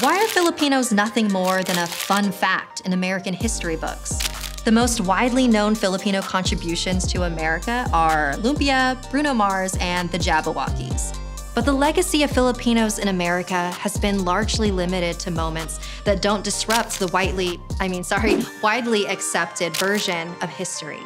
Why are Filipinos nothing more than a fun fact in American history books? The most widely known Filipino contributions to America are Lumpia, Bruno Mars, and the Jabberwockies. But the legacy of Filipinos in America has been largely limited to moments that don't disrupt the widely accepted version of history.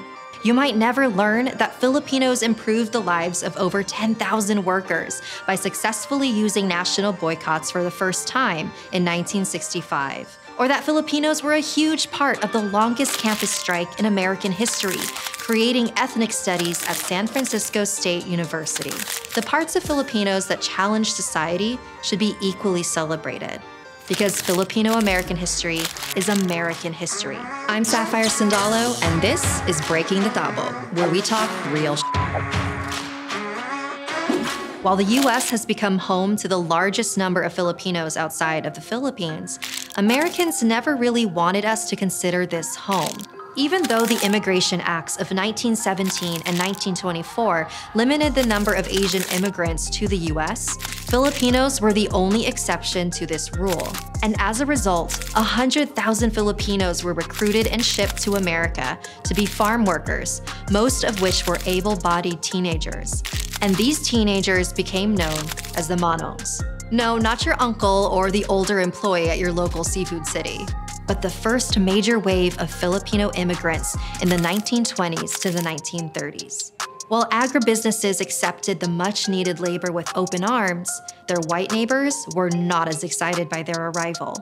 You might never learn that Filipinos improved the lives of over 10,000 workers by successfully using national boycotts for the first time in 1965, or that Filipinos were a huge part of the longest campus strike in American history, creating ethnic studies at San Francisco State University. The parts of Filipinos that challenge society should be equally celebrated, because Filipino-American history is American history. I'm Sapphire Sandalo, and this is Breaking the Tabo, where we talk real shit. While the US has become home to the largest number of Filipinos outside of the Philippines, Americans never really wanted us to consider this home. Even though the Immigration Acts of 1917 and 1924 limited the number of Asian immigrants to the US, Filipinos were the only exception to this rule. And as a result, 100,000 Filipinos were recruited and shipped to America to be farm workers, most of which were able-bodied teenagers. And these teenagers became known as the Manongs. No, not your uncle or the older employee at your local seafood city, but the first major wave of Filipino immigrants in the 1920s to the 1930s. While agribusinesses accepted the much-needed labor with open arms, their white neighbors were not as excited by their arrival.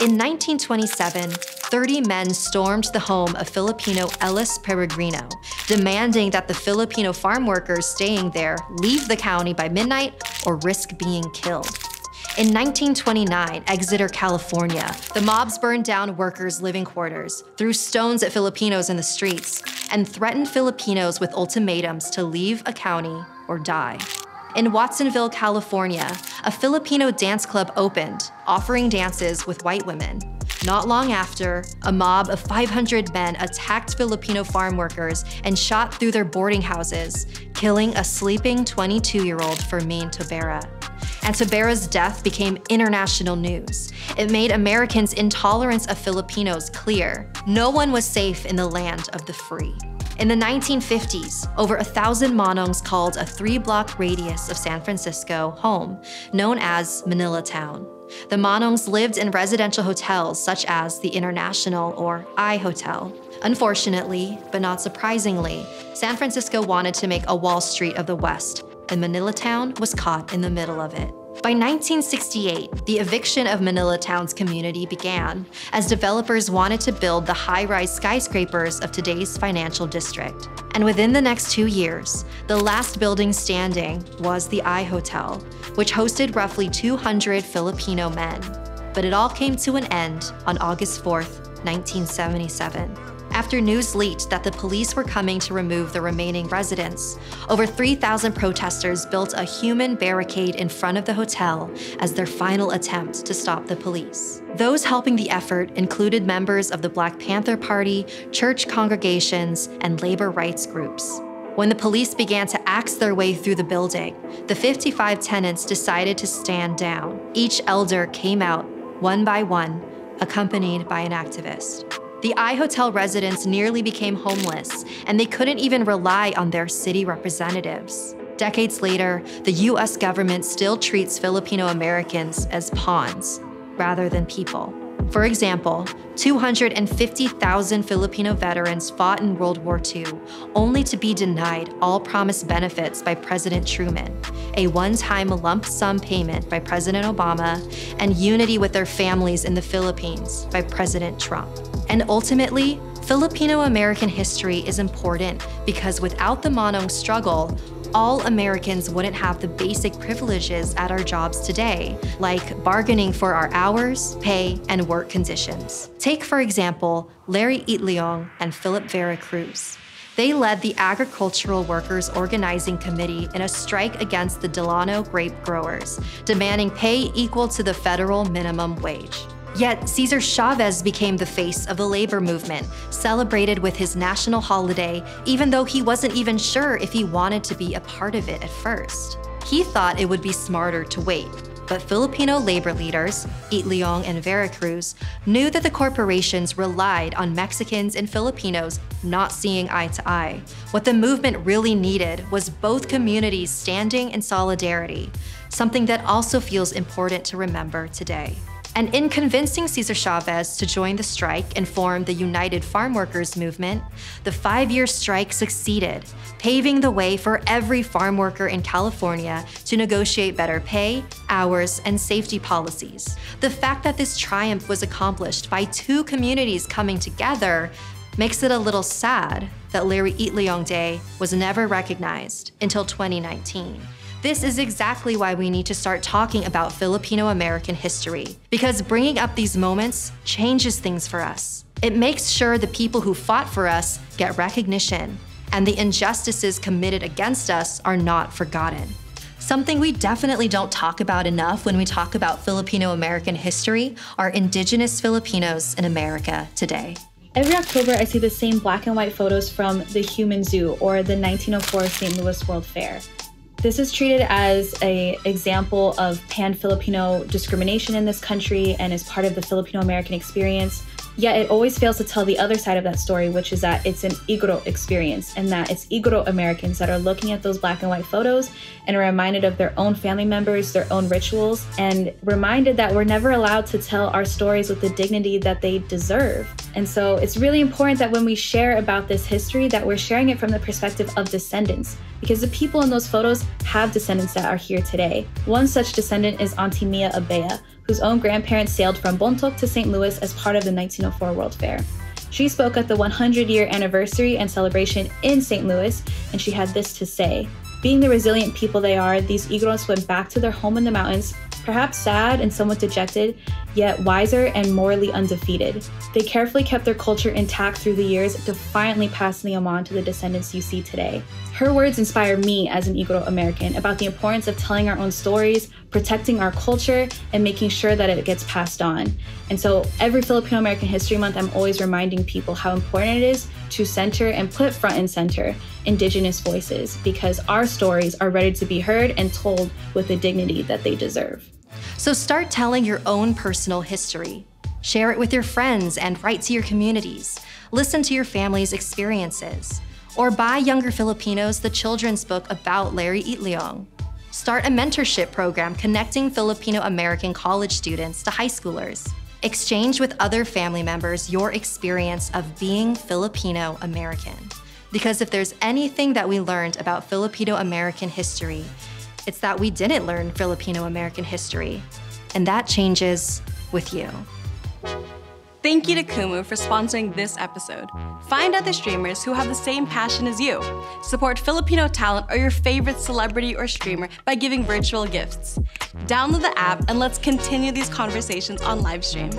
In 1927, 30 men stormed the home of Filipino Ellis Peregrino, demanding that the Filipino farm workers staying there leave the county by midnight or risk being killed. In 1929, Exeter, California, the mobs burned down workers' living quarters, threw stones at Filipinos in the streets, and threatened Filipinos with ultimatums to leave a county or die. In Watsonville, California, a Filipino dance club opened, offering dances with white women. Not long after, a mob of 500 men attacked Filipino farm workers and shot through their boarding houses, killing a sleeping 22-year-old Fermin Tobera. And Tobera's death became international news. It made Americans' intolerance of Filipinos clear. No one was safe in the land of the free. In the 1950s, over 1,000 Manongs called a 3-block radius of San Francisco home, known as Manila Town. The Manongs lived in residential hotels such as the International or I Hotel. Unfortunately, but not surprisingly, San Francisco wanted to make a Wall Street of the West, and Manila Town was caught in the middle of it. By 1968, the eviction of Manila Town's community began, as developers wanted to build the high-rise skyscrapers of today's financial district. And within the next 2 years, the last building standing was the I Hotel, which hosted roughly 200 Filipino men. But it all came to an end on August 4th, 1977. After news leaked that the police were coming to remove the remaining residents, over 3,000 protesters built a human barricade in front of the hotel as their final attempt to stop the police. Those helping the effort included members of the Black Panther Party, church congregations, and labor rights groups. When the police began to axe their way through the building, the 55 tenants decided to stand down. Each elder came out, one by one, accompanied by an activist. The I Hotel residents nearly became homeless, and they couldn't even rely on their city representatives. Decades later, the US government still treats Filipino Americans as pawns rather than people. For example, 250,000 Filipino veterans fought in World War II, only to be denied all promised benefits by President Truman, a one-time lump sum payment by President Obama, and unity with their families in the Philippines by President Trump. And ultimately, Filipino-American history is important because without the Manong struggle, all Americans wouldn't have the basic privileges at our jobs today, like bargaining for our hours, pay, and work conditions. Take, for example, Larry Itliong and Philip Vera Cruz. They led the Agricultural Workers Organizing Committee in a strike against the Delano grape growers, demanding pay equal to the federal minimum wage. Yet, Cesar Chavez became the face of the labor movement, celebrated with his national holiday, even though he wasn't even sure if he wanted to be a part of it at first. He thought it would be smarter to wait, But Filipino labor leaders, Itliong and Vera Cruz, knew that the corporations relied on Mexicans and Filipinos not seeing eye to eye. What the movement really needed was both communities standing in solidarity, something that also feels important to remember today. And in convincing Cesar Chavez to join the strike and form the United Farm Workers Movement, the five-year strike succeeded, paving the way for every farm worker in California to negotiate better pay, hours, and safety policies. The fact that this triumph was accomplished by two communities coming together makes it a little sad that Larry Itliong Day was never recognized until 2019. This is exactly why we need to start talking about Filipino-American history, because bringing up these moments changes things for us. It makes sure the people who fought for us get recognition, and the injustices committed against us are not forgotten. Something we definitely don't talk about enough when we talk about Filipino-American history are indigenous Filipinos in America today. Every October, I see the same black and white photos from the Human Zoo or the 1904 St. Louis World Fair. This is treated as an example of pan-Filipino discrimination in this country and is part of the Filipino-American experience. Yet it always fails to tell the other side of that story, which is that it's an Igorot experience and that it's Igorot Americans that are looking at those black and white photos and are reminded of their own family members, their own rituals, and reminded that we're never allowed to tell our stories with the dignity that they deserve. And so it's really important that when we share about this history, that we're sharing it from the perspective of descendants, because the people in those photos have descendants that are here today. One such descendant is Auntie Mia Abea, whose own grandparents sailed from Bontoc to St. Louis as part of the 1904 World Fair. She spoke at the 100-year anniversary and celebration in St. Louis, and she had this to say. Being the resilient people they are, these Igorots went back to their home in the mountains, perhaps sad and somewhat dejected, yet wiser and morally undefeated. They carefully kept their culture intact through the years, defiantly passing them on to the descendants you see today. Her words inspire me as an Igorot American about the importance of telling our own stories, protecting our culture, and making sure that it gets passed on. And so every Filipino American History Month, I'm always reminding people how important it is to center and put front and center indigenous voices, because our stories are ready to be heard and told with the dignity that they deserve. So start telling your own personal history. Share it with your friends and write to your communities. Listen to your family's experiences. Or buy Younger Filipinos the children's book about Larry Itliong. Start a mentorship program connecting Filipino-American college students to high schoolers. Exchange with other family members your experience of being Filipino-American. Because if there's anything that we learned about Filipino-American history, it's that we didn't learn Filipino-American history. And that changes with you. Thank you to Kumu for sponsoring this episode. Find other streamers who have the same passion as you. Support Filipino talent or your favorite celebrity or streamer by giving virtual gifts. Download the app and let's continue these conversations on livestream.